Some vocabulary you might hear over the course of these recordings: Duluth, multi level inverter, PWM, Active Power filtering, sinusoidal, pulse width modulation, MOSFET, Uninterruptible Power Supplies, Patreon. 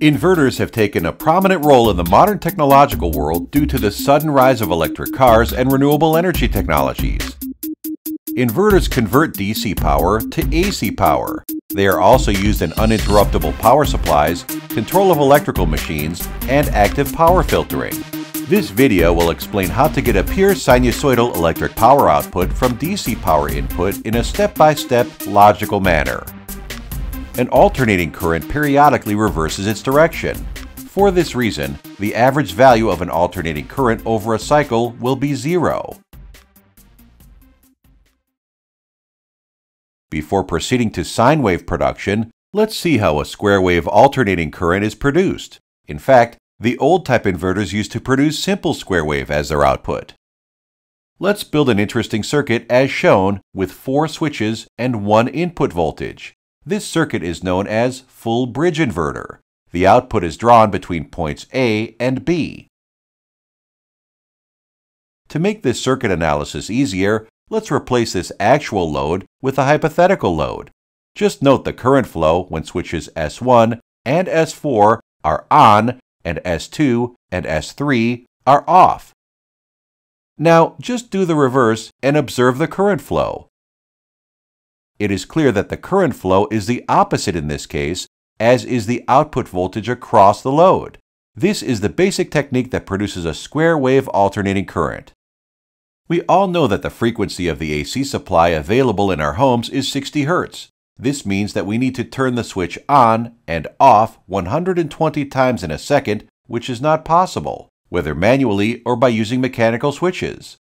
Inverters have taken a prominent role in the modern technological world due to the sudden rise of electric cars and renewable energy technologies. Inverters convert DC power to AC power. They are also used in uninterruptible power supplies, control of electrical machines, and active power filtering. This video will explain how to get a pure sinusoidal electric power output from DC power input in a step-by-step logical manner. An alternating current periodically reverses its direction. For this reason, the average value of an alternating current over a cycle will be zero. Before proceeding to sine wave production, let's see how a square wave alternating current is produced. In fact, the old type inverters used to produce simple square wave as their output. Let's build an interesting circuit as shown with 4 switches and 1 input voltage. This circuit is known as full bridge inverter. The output is drawn between points A and B. To make this circuit analysis easier, let's replace this actual load with a hypothetical load. Just note the current flow when switches S1 and S4 are on and S2 and S3 are off. Now just do the reverse and observe the current flow. It is clear that the current flow is the opposite in this case, as is the output voltage across the load. This is the basic technique that produces a square wave alternating current. We all know that the frequency of the AC supply available in our homes is 60 Hz. This means that we need to turn the switch on and off 120 times in a second, which is not possible, whether manually or by using mechanical switches.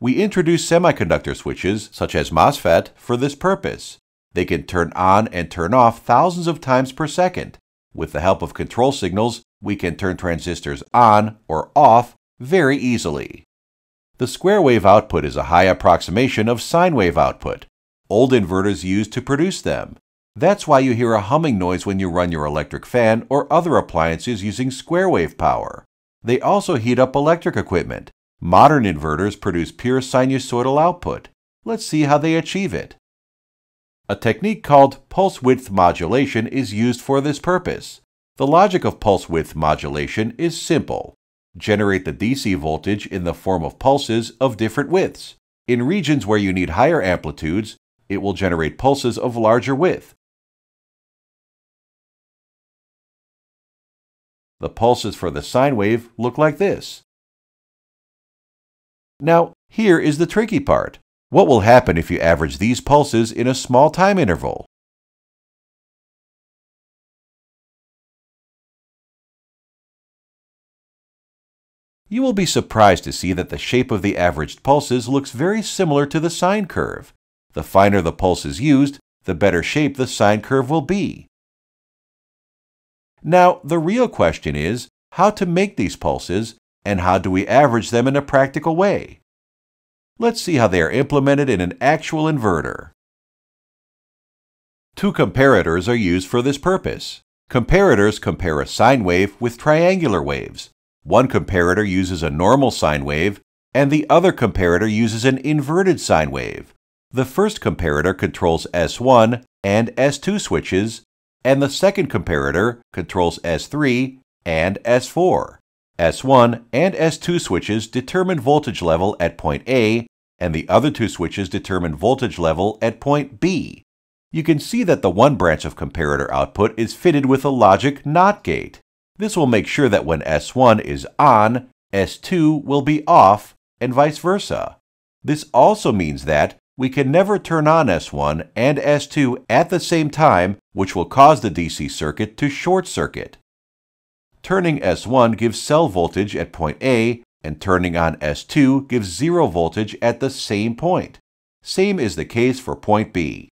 We introduce semiconductor switches, such as MOSFET, for this purpose. They can turn on and turn off thousands of times per second. With the help of control signals, we can turn transistors on or off very easily. The square wave output is a high approximation of sine wave output. Old inverters used to produce them. That's why you hear a humming noise when you run your electric fan or other appliances using square wave power. They also heat up electric equipment. Modern inverters produce pure sinusoidal output. Let's see how they achieve it. A technique called pulse width modulation is used for this purpose. The logic of pulse width modulation is simple. Generate the DC voltage in the form of pulses of different widths. In regions where you need higher amplitudes, it will generate pulses of larger width. The pulses for the sine wave look like this. Now, here is the tricky part. What will happen if you average these pulses in a small time interval? You will be surprised to see that the shape of the averaged pulses looks very similar to the sine curve. The finer the pulse is used, the better shape the sine curve will be. Now, the real question is how to make these pulses, and how do we average them in a practical way? Let's see how they are implemented in an actual inverter. Two comparators are used for this purpose. Comparators compare a sine wave with triangular waves. One comparator uses a normal sine wave, and the other comparator uses an inverted sine wave. The first comparator controls S1 and S2 switches, and the second comparator controls S3 and S4. S1 and S2 switches determine voltage level at point A, and the other two switches determine voltage level at point B. You can see that the one branch of comparator output is fitted with a logic NOT gate. This will make sure that when S1 is on, S2 will be off, and vice versa. This also means that we can never turn on S1 and S2 at the same time, which will cause the DC circuit to short circuit. Turning S1 gives cell voltage at point A, and turning on S2 gives zero voltage at the same point. Same is the case for point B.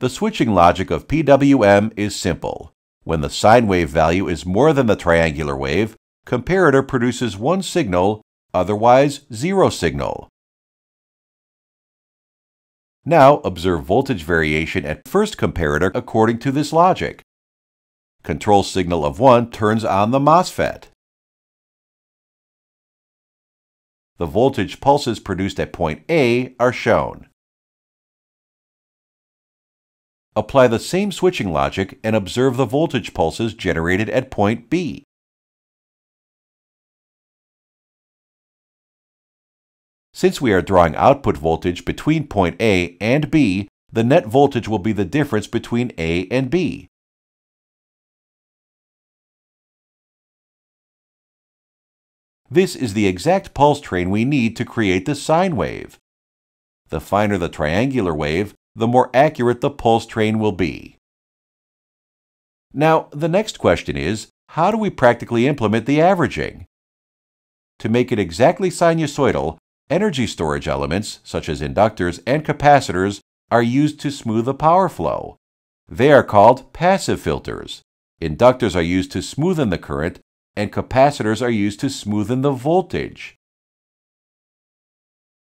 The switching logic of PWM is simple. When the sine wave value is more than the triangular wave, comparator produces one signal, otherwise zero signal. Now observe voltage variation at first comparator according to this logic. Control signal of 1 turns on the MOSFET. The voltage pulses produced at point A are shown. Apply the same switching logic and observe the voltage pulses generated at point B. Since we are drawing output voltage between point A and B, the net voltage will be the difference between A and B. This is the exact pulse train we need to create the sine wave. The finer the triangular wave, the more accurate the pulse train will be. Now, the next question is, how do we practically implement the averaging? To make it exactly sinusoidal, energy storage elements, such as inductors and capacitors, are used to smooth the power flow. They are called passive filters. Inductors are used to smoothen the current, and capacitors are used to smoothen the voltage.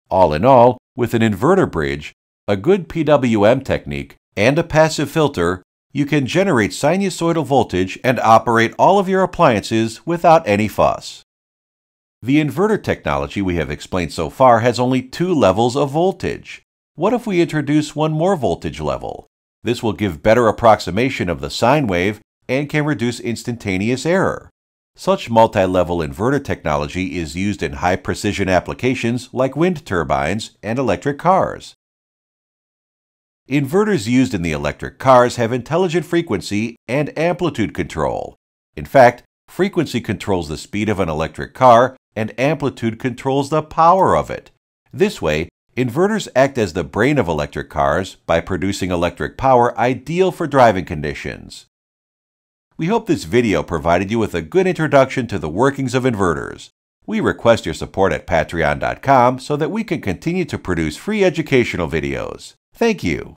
All in all, with an inverter bridge, a good PWM technique, and a passive filter, you can generate sinusoidal voltage and operate all of your appliances without any fuss. The inverter technology we have explained so far has only two levels of voltage. What if we introduce one more voltage level? This will give better approximation of the sine wave and can reduce instantaneous error. Such multi-level inverter technology is used in high-precision applications like wind turbines and electric cars. Inverters used in the electric cars have intelligent frequency and amplitude control. In fact, frequency controls the speed of an electric car and amplitude controls the power of it. This way, inverters act as the brain of electric cars by producing electric power ideal for driving conditions. We hope this video provided you with a good introduction to the workings of inverters. We request your support at patreon.com so that we can continue to produce free educational videos. Thank you.